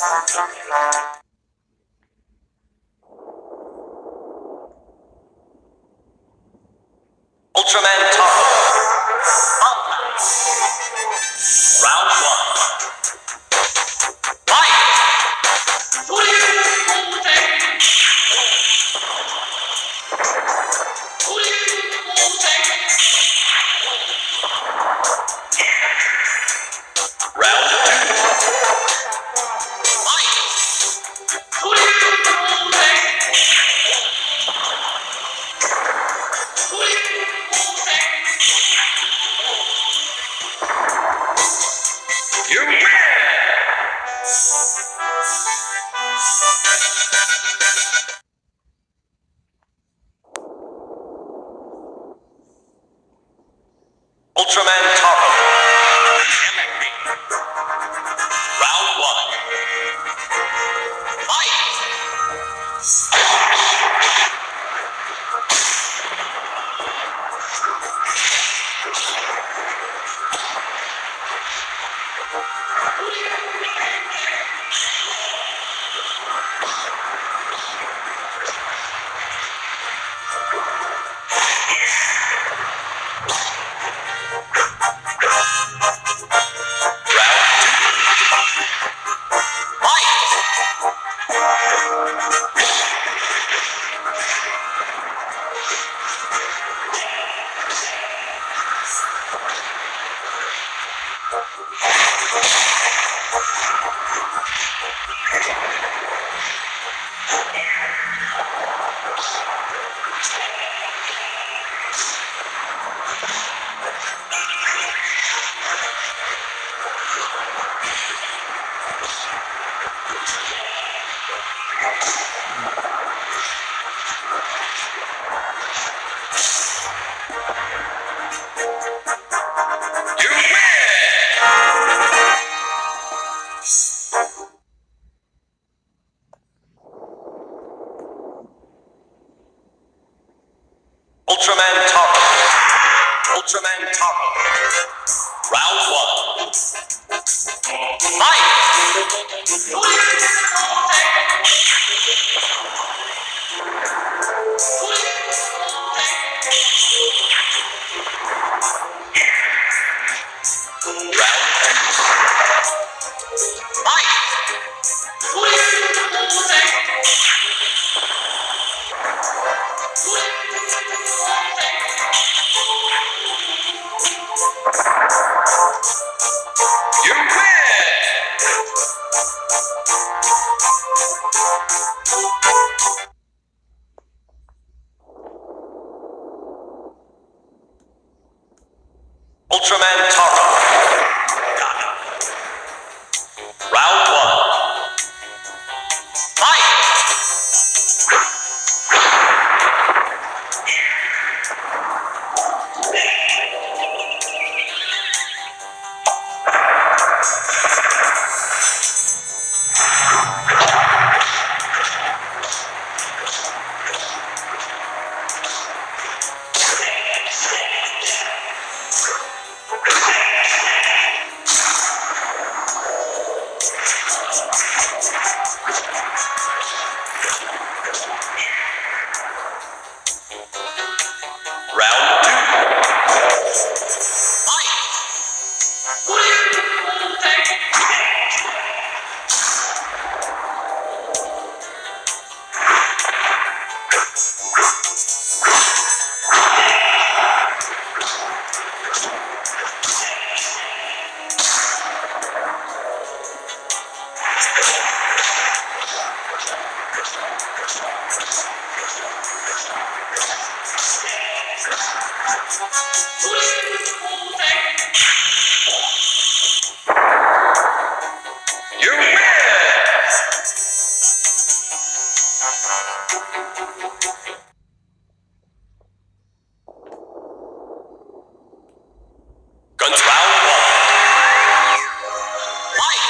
Ultraman Taro. Round 1. Ultraman Taro. Round 1. Ultraman Taro. Ultraman Taro. Round 1. Ultraman Taro. Round 1. Guns round 1. Fight!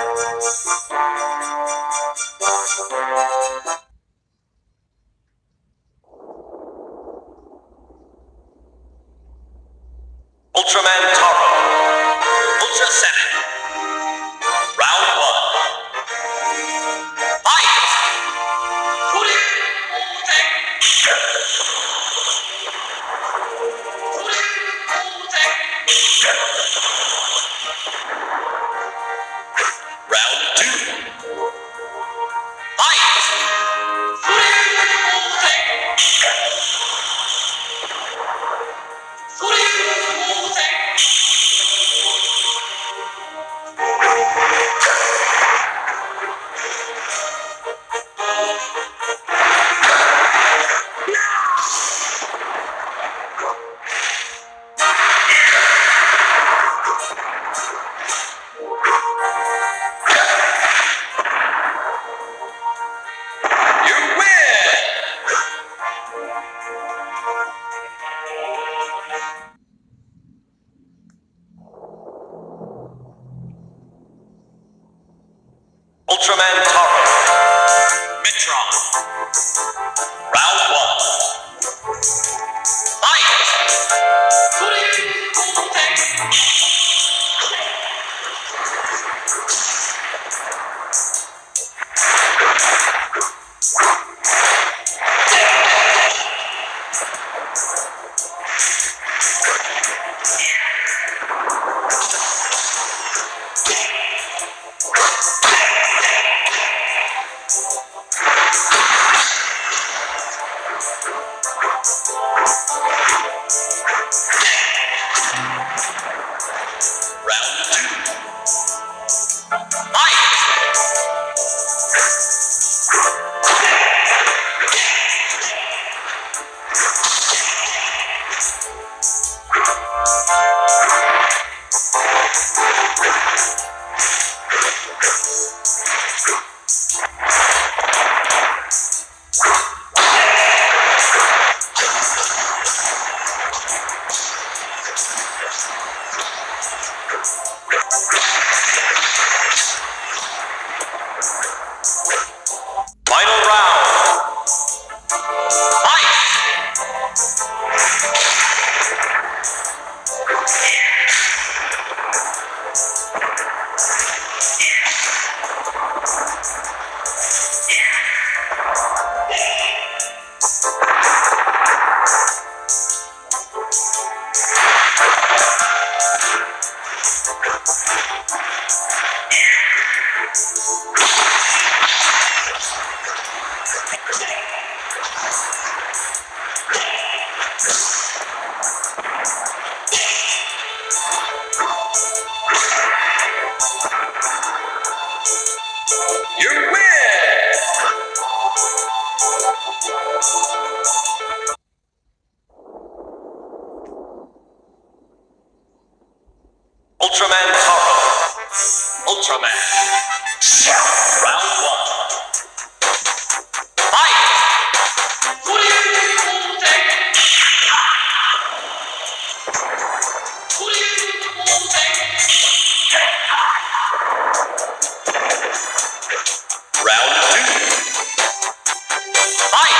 Ultraman Taro, Ultra 7, Round 1, Fight! Ultraman Taro, Mitron, Round 1, Fight! Ultraman Taro, Ultraman, Round 1, Fight!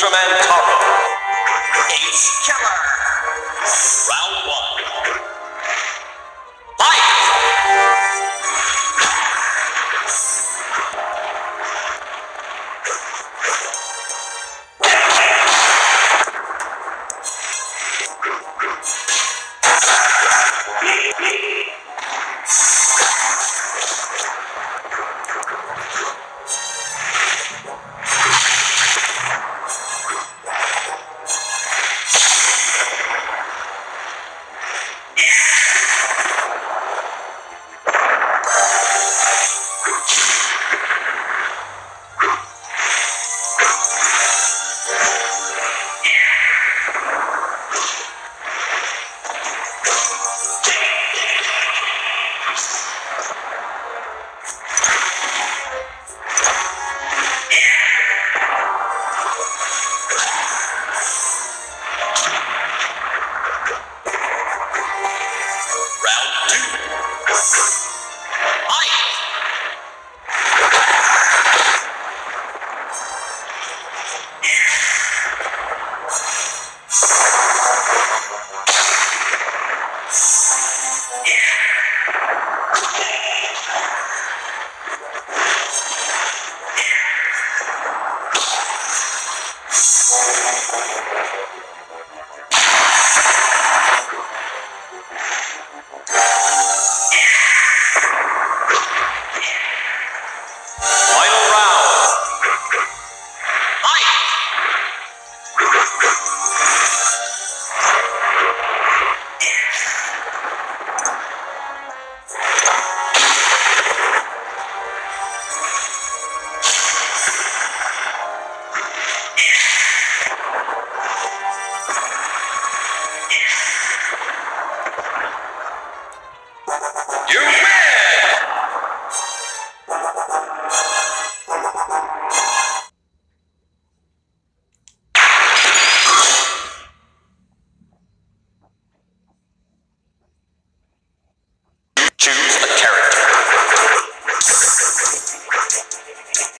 Ultraman